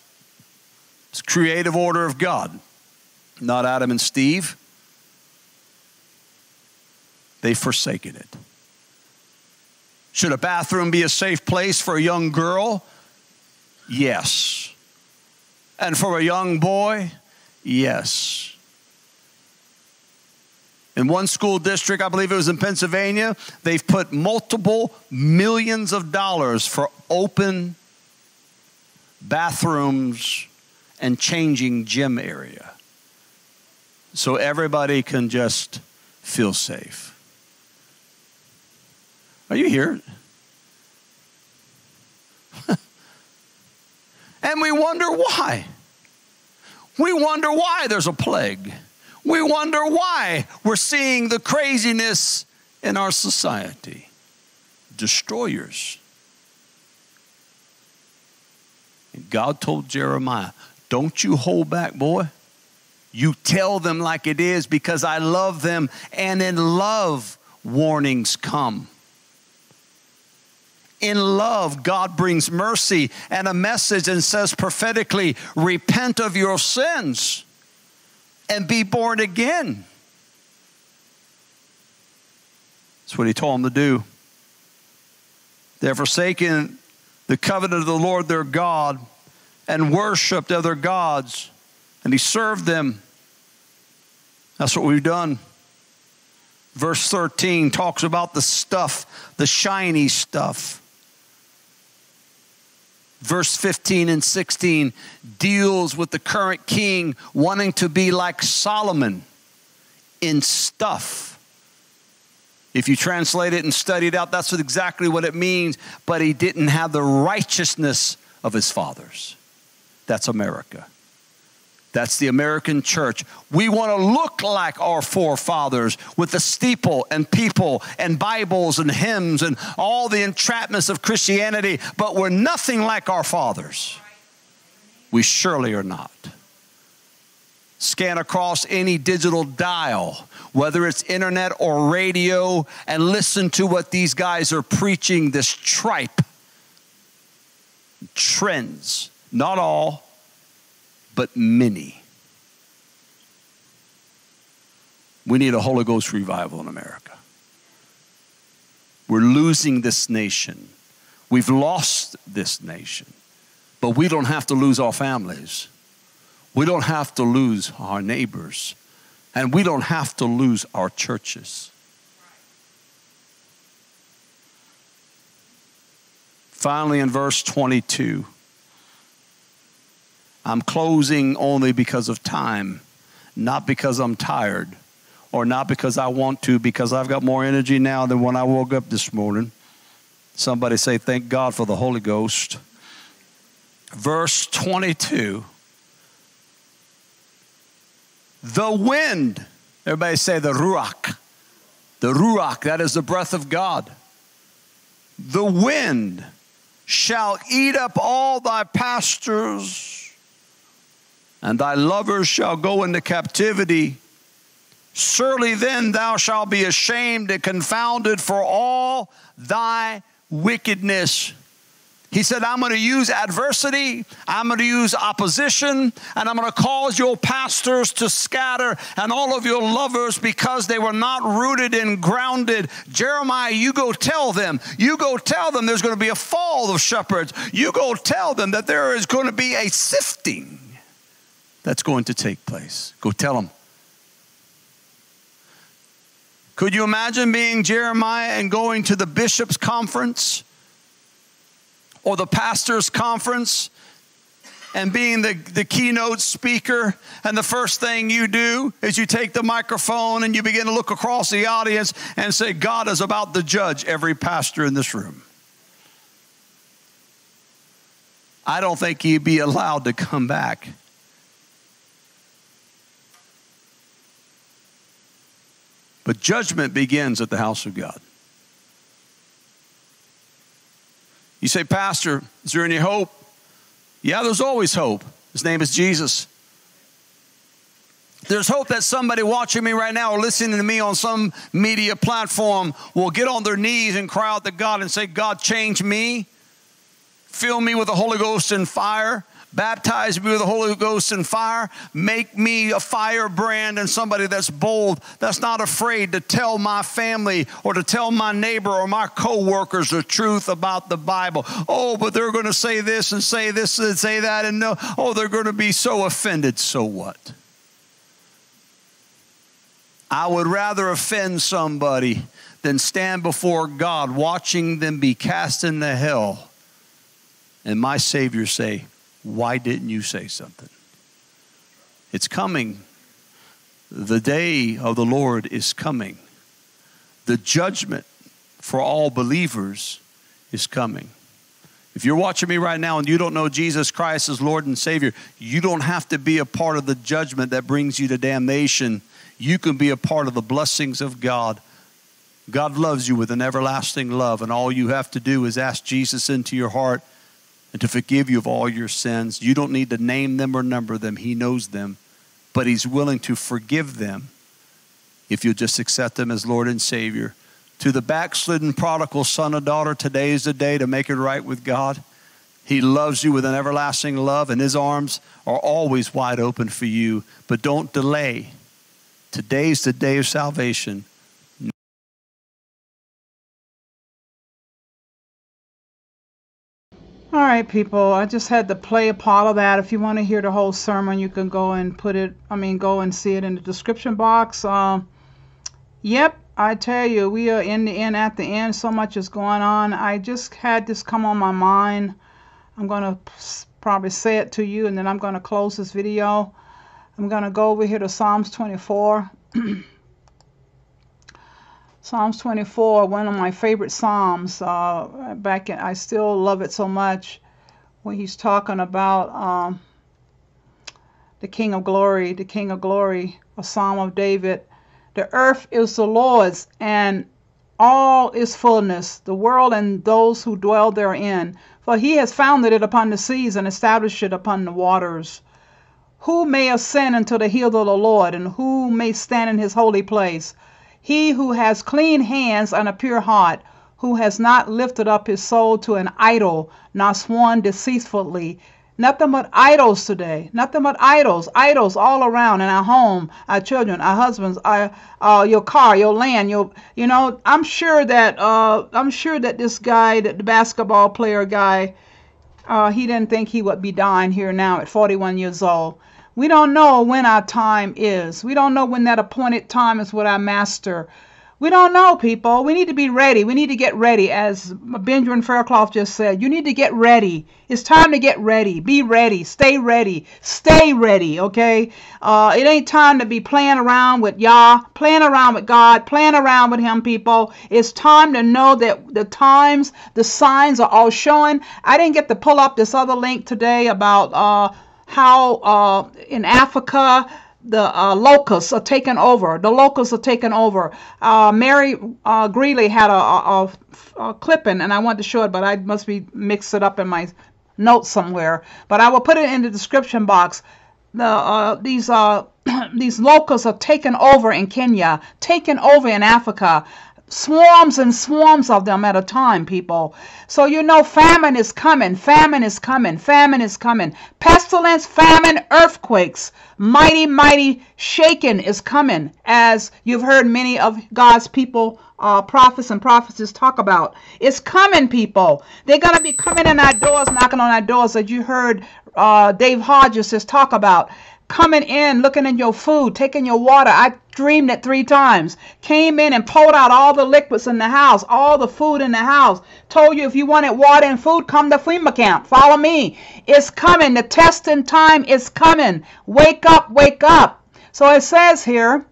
It's creative order of God, not Adam and Steve. They've forsaken it. Should a bathroom be a safe place for a young girl? Yes. And for a young boy? Yes. In one school district, I believe it was in Pennsylvania, they've put multiple millions of dollars for open bathrooms and changing gym area. so everybody can just feel safe. Are you here? And we wonder why. We wonder why there's a plague. We wonder why we're seeing the craziness in our society. Destroyers. And God told Jeremiah, don't you hold back, boy. You tell them like it is because I love them. And in love, warnings come. In love, God brings mercy and a message and says prophetically, repent of your sins and be born again. That's what he told them to do. They're forsaken the covenant of the Lord their God and worshiped other gods, and he served them. That's what we've done. Verse thirteen talks about the stuff, the shiny stuff. Verse fifteen and sixteen deals with the current king wanting to be like Solomon in stuff. If you translate it and study it out, that's exactly what it means. But he didn't have the righteousness of his fathers. That's America. That's the American church. We want to look like our forefathers with the steeple and people and Bibles and hymns and all the entrapments of Christianity, but we're nothing like our fathers. We surely are not. Scan across any digital dial, whether it's internet or radio, and listen to what these guys are preaching, this tripe. Trends, not all, but many. We need a Holy Ghost revival in America. We're losing this nation. We've lost this nation. But we don't have to lose our families. We don't have to lose our neighbors. And we don't have to lose our churches. Finally, in verse twenty-two, I'm closing only because of time, not because I'm tired or not because I want to, because I've got more energy now than when I woke up this morning. Somebody say, thank God for the Holy Ghost. Verse twenty-two, the wind, everybody say the ruach, the ruach, that is the breath of God. The wind shall eat up all thy pastures, and thy lovers shall go into captivity. Surely then thou shalt be ashamed and confounded for all thy wickedness. He said, I'm going to use adversity, I'm going to use opposition, and I'm going to cause your pastors to scatter and all of your lovers because they were not rooted and grounded. Jeremiah, you go tell them. You go tell them there's going to be a fall of shepherds. You go tell them that there is going to be a sifting that's going to take place. Go tell them. Could you imagine being Jeremiah and going to the bishop's conference or the pastor's conference and being the, the keynote speaker, and the first thing you do is you take the microphone and you begin to look across the audience and say, God is about to judge every pastor in this room. I don't think he'd be allowed to come back. But judgment begins at the house of God. You say, Pastor, is there any hope? Yeah, there's always hope. His name is Jesus. There's hope that somebody watching me right now or listening to me on some media platform will get on their knees and cry out to God and say, God, change me. Fill me with the Holy Ghost and fire. Baptize me with the Holy Ghost and fire. Make me a firebrand and somebody that's bold, that's not afraid to tell my family or to tell my neighbor or my co-workers the truth about the Bible. Oh, but they're going to say this and say this and say that, and no, oh, they're going to be so offended. So what? I would rather offend somebody than stand before God watching them be cast into hell and my Savior say, why didn't you say something? It's coming. The day of the Lord is coming. The judgment for all believers is coming. If you're watching me right now and you don't know Jesus Christ as Lord and Savior, you don't have to be a part of the judgment that brings you to damnation. You can be a part of the blessings of God. God loves you with an everlasting love, and all you have to do is ask Jesus into your heart and to forgive you of all your sins. You don't need to name them or number them. He knows them, but he's willing to forgive them if you'll just accept them as Lord and Savior. To the backslidden prodigal son or daughter, today is the day to make it right with God. He loves you with an everlasting love, and his arms are always wide open for you. But don't delay. Today's the day of salvation. All right, people, I just had to play a part of that. If you want to hear the whole sermon, you can go and put it, I mean, go and see it in the description box. Um, yep. I tell you, we are in the end at the end. So much is going on. I just had this come on my mind. I'm going to probably say it to you, and then I'm going to close this video. I'm going to go over here to Psalms twenty-four. Psalms twenty-four, one of my favorite Psalms. Uh, back in, I still love it so much when he's talking about um, the King of Glory, the King of Glory, a Psalm of David. The earth is the Lord's, and all its fullness, the world and those who dwell therein. For he has founded it upon the seas and established it upon the waters. Who may ascend into the hill of the Lord, and who may stand in his holy place? He who has clean hands and a pure heart, who has not lifted up his soul to an idol, nor sworn deceitfully. Nothing but idols today. Nothing but idols. Idols all around in our home, our children, our husbands, our, uh, your car, your land. Your, you know, I'm sure that uh, I'm sure that this guy, that the basketball player guy, uh, he didn't think he would be dying here now at forty-one years old. We don't know when our time is. We don't know when that appointed time is with our master. We don't know, people. We need to be ready. We need to get ready. As Benjamin Fairclough just said, you need to get ready. It's time to get ready. Be ready. Stay ready. Stay ready, okay? Uh, it ain't time to be playing around with Yah, playing around with God, playing around with him, people. It's time to know that the times, the signs are all showing. I didn't get to pull up this other link today about uh, how uh, in Africa, the uh, locusts are taken over. The locusts are taken over. Uh, Mary uh, Greeley had a, a, a, a clipping, and I wanted to show it, but I must be mixed it up in my notes somewhere. But I will put it in the description box. The uh, these uh, these locusts are taken over in Kenya, taken over in Africa. Swarms and swarms of them at a time, people. So you know famine is coming, famine is coming, famine is coming. Pestilence, famine, earthquakes, mighty, mighty shaking is coming, as you've heard many of God's people, uh, prophets and prophecies talk about. It's coming, people. They're going to be coming in our doors, knocking on our doors, as you heard uh, Dave Hodges just talk about. Coming in, looking in your food, taking your water. I dreamed it three times. Came in and pulled out all the liquids in the house, all the food in the house. Told you if you wanted water and food, come to FEMA camp. Follow me. It's coming. The testing time is coming. Wake up, wake up. So it says here,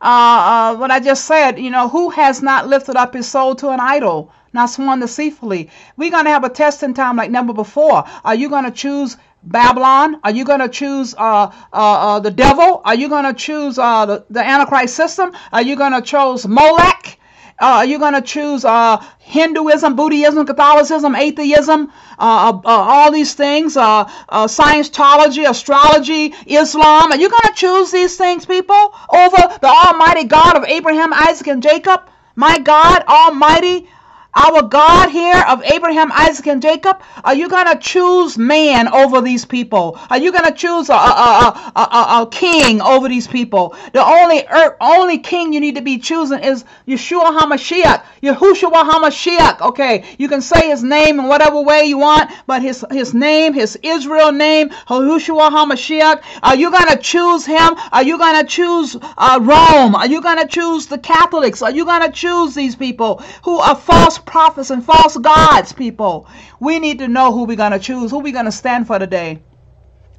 uh, uh, what I just said, you know, who has not lifted up his soul to an idol, not sworn deceitfully? We're going to have a testing time like never before. Are you going to choose Babylon? Are you going to choose uh, uh, uh, the devil? Are you going to choose uh, the, the Antichrist system? Are you going to choose Molech? Uh, are you going to choose uh, Hinduism, Buddhism, Catholicism, atheism, uh, uh, all these things, uh, uh, Scientology, astrology, Islam? Are you going to choose these things, people, over the Almighty God of Abraham, Isaac, and Jacob? My God, Almighty our God here of Abraham, Isaac, and Jacob? Are you going to choose man over these people? Are you going to choose a, a, a, a, a king over these people? The only er, only king you need to be choosing is Yeshua HaMashiach. Yahushua HaMashiach. Okay, you can say his name in whatever way you want, but his, his name, his Israel name, Yahushua HaMashiach. Are you going to choose him? Are you going to choose uh, Rome? Are you going to choose the Catholics? Are you going to choose these people who are false prophets and false gods, people? We need to know who we're going to choose, who we're going to stand for today.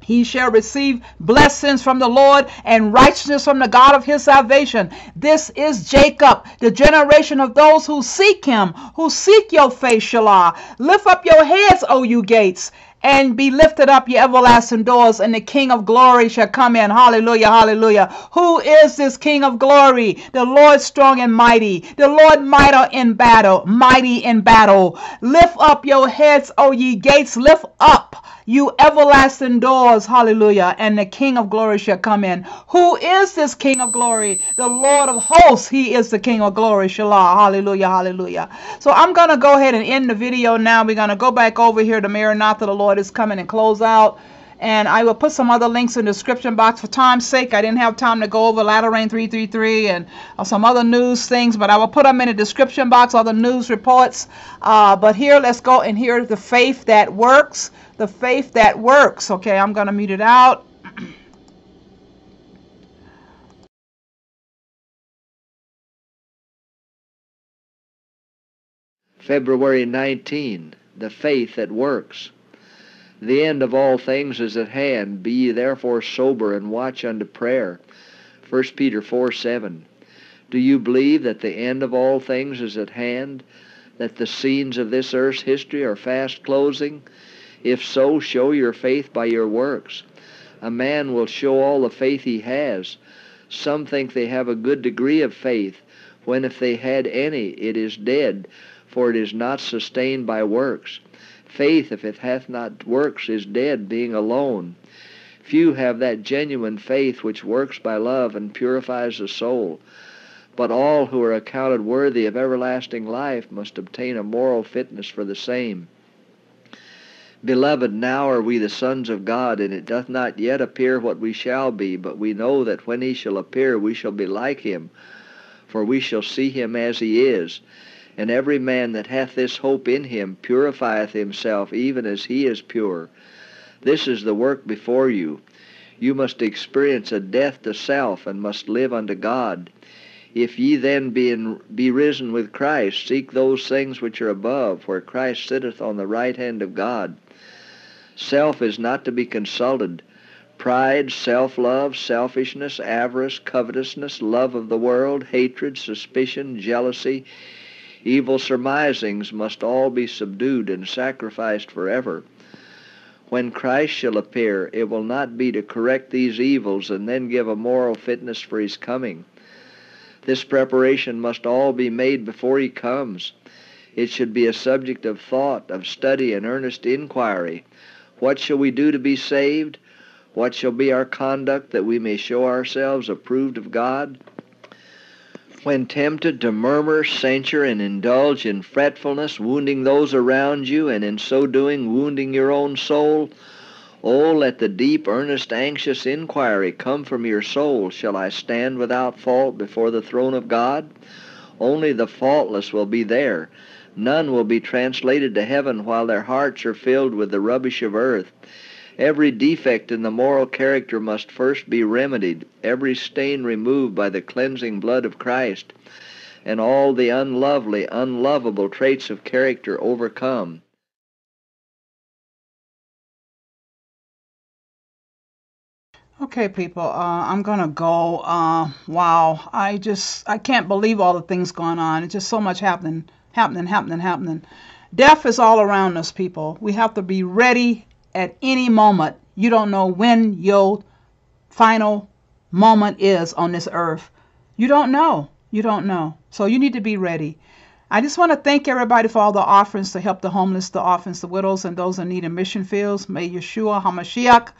He shall receive blessings from the Lord and righteousness from the God of his salvation. This is Jacob, the generation of those who seek him, who seek your face, Shelah. Lift up your heads, O you gates, and be lifted up, your everlasting doors, and the King of glory shall come in. Hallelujah, hallelujah. Who is this King of glory? The Lord strong and mighty, the Lord mighty in battle, mighty in battle. Lift up your heads, O ye gates, lift up, you everlasting doors, hallelujah, and the King of glory shall come in. Who is this King of glory? The Lord of hosts, he is the King of glory, Shelah, hallelujah, hallelujah. So I'm going to go ahead and end the video now. We're going to go back over here to Maranatha, the Lord is coming, and close out. And I will put some other links in the description box. For time's sake, I didn't have time to go over Latter Rain three three three and uh, some other news things, but I will put them in the description box, all the news reports. Uh, but here, let's go and hear the faith that works. The faith that works. Okay, I'm going to mute it out. February nineteenth, the faith that works. The end of all things is at hand. Be ye therefore sober and watch unto prayer. First Peter four seven. Do you believe that the end of all things is at hand? That the scenes of this earth's history are fast closing? If so, show your faith by your works. A man will show all the faith he has. Some think they have a good degree of faith, when if they had any, it is dead, for it is not sustained by works. Faith, if it hath not works, is dead, being alone. Few have that genuine faith which works by love and purifies the soul. But all who are accounted worthy of everlasting life must obtain a moral fitness for the same. Beloved, now are we the sons of God, and it doth not yet appear what we shall be, but we know that when he shall appear we shall be like him, for we shall see him as he is. And every man that hath this hope in him purifieth himself, even as he is pure. This is the work before you. You must experience a death to self, and must live unto God. If ye then be, in, be risen with Christ, seek those things which are above, where Christ sitteth on the right hand of God. Self is not to be consulted. Pride, self-love, selfishness, avarice, covetousness, love of the world, hatred, suspicion, jealousy, evil surmisings must all be subdued and sacrificed forever. When Christ shall appear, it will not be to correct these evils and then give a moral fitness for his coming. This preparation must all be made before he comes. It should be a subject of thought, of study, and earnest inquiry. What shall we do to be saved? What shall be our conduct that we may show ourselves approved of God? When tempted to murmur, censure, and indulge in fretfulness, wounding those around you, and in so doing wounding your own soul, oh, let the deep, earnest, anxious inquiry come from your soul. Shall I stand without fault before the throne of God? Only the faultless will be there. None will be translated to heaven while their hearts are filled with the rubbish of earth. Every defect in the moral character must first be remedied, every stain removed by the cleansing blood of Christ, and all the unlovely, unlovable traits of character overcome. Okay, people, uh, I'm going to go. Uh, wow, I just, I can't believe all the things going on. It's just so much happening, happening, happening, happening. Death is all around us, people. We have to be ready at any moment. You don't know when your final moment is on this earth. You don't know. You don't know. So you need to be ready. I just want to thank everybody for all the offerings to help the homeless, the orphans, the widows, and those in need in mission fields. May Yeshua HaMashiach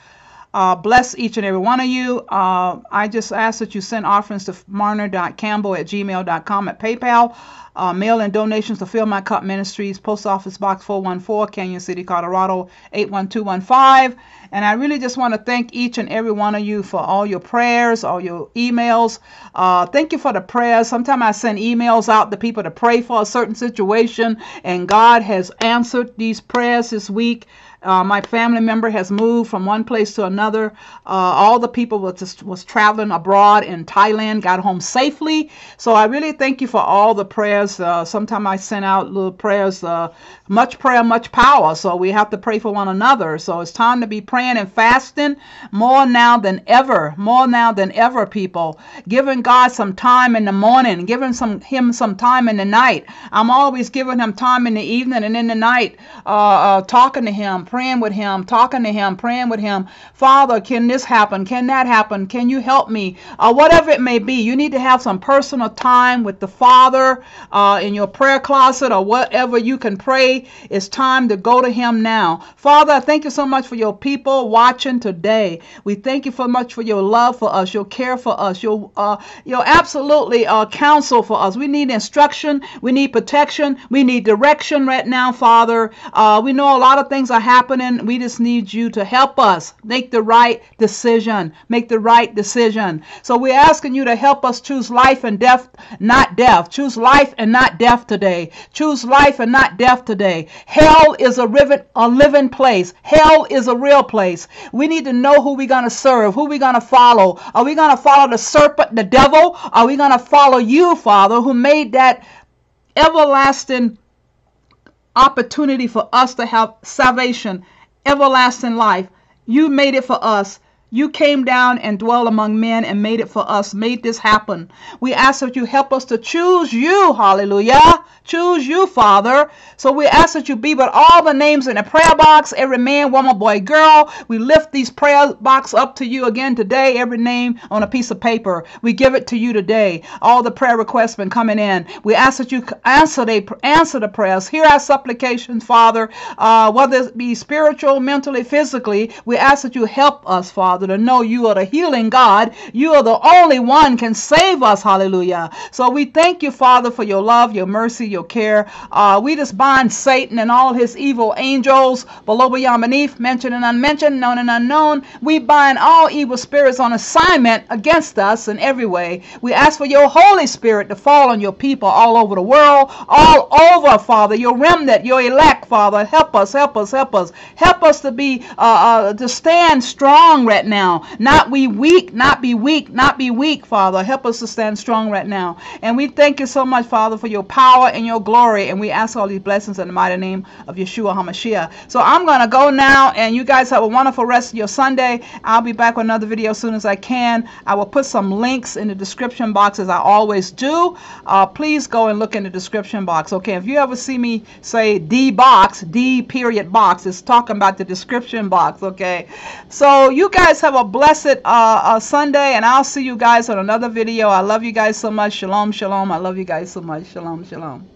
uh, bless each and every one of you. Uh, I just ask that you send offerings to marner dot campbell at gmail dot com at PayPal. Uh, mail and donations to Fill My Cup Ministries, Post Office Box four one four, Canyon City, Colorado, eight one two one five. And I really just want to thank each and every one of you for all your prayers, all your emails. Uh, thank you for the prayers. Sometimes I send emails out to people to pray for a certain situation, and God has answered these prayers this week. Uh, my family member has moved from one place to another. Uh, all the people was, was traveling abroad in Thailand, got home safely. So I really thank you for all the prayers. Uh, Sometimes I send out little prayers, uh, much prayer, much power. So we have to pray for one another. So it's time to be praying and fasting more now than ever, more now than ever, people. Giving God some time in the morning, giving some, him some time in the night. I'm always giving him time in the evening and in the night, uh, uh, talking to him, praying with him, talking to him, praying with him. Father, can this happen? Can that happen? Can you help me? Uh, whatever it may be, you need to have some personal time with the Father uh, in your prayer closet or whatever you can pray. It's time to go to him now. Father, I thank you so much for your people watching today. We thank you so much for your love for us, your care for us, your uh, your absolutely uh, counsel for us. We need instruction. We need protection. We need direction right now, Father. Uh, we know a lot of things are happening. We just need you to help us make the right decision. Make the right decision. So we're asking you to help us choose life and death, not death. Choose life and not death today. Choose life and not death today. Hell is a, rivet, a living place. Hell is a real place. We need to know who we're going to serve, who we're going to follow. Are we going to follow the serpent, the devil? Are we going to follow you, Father, who made that everlasting opportunity for us to have salvation, everlasting life? You made it for us. You came down and dwelt among men and made it for us, made this happen. We ask that you help us to choose you, hallelujah. Choose you, Father. So we ask that you be with all the names in the prayer box, every man, woman, boy, girl. We lift these prayer box up to you again today, every name on a piece of paper. We give it to you today. All the prayer requests been coming in. We ask that you answer, they, answer the prayers. Hear our supplications, Father, uh, whether it be spiritual, mentally, physically. We ask that you help us, Father, to know you are the healing God. You are the only one can save us. Hallelujah. So we thank you, Father, for your love, your mercy, your care. Uh, we just bind Satan and all his evil angels below, beyond, beneath, mentioned and unmentioned, known and unknown. We bind all evil spirits on assignment against us in every way. We ask for your Holy Spirit to fall on your people all over the world, all over, Father, your remnant, your elect, Father. Help us, help us, help us. Help us to be, uh, uh, to stand strong right now. Now, not we weak, not be weak, not be weak, Father. Help us to stand strong right now. And we thank you so much, Father, for your power and your glory. And we ask all these blessings in the mighty name of Yeshua HaMashiach. So I'm going to go now, and you guys have a wonderful rest of your Sunday. I'll be back with another video as soon as I can. I will put some links in the description box as I always do. Uh, please go and look in the description box. Okay, if you ever see me say D box, D period box, it's talking about the description box, okay? So you guys have a blessed uh, uh, Sunday, and I'll see you guys on another video. I love you guys so much. Shalom, shalom. I love you guys so much. Shalom, shalom.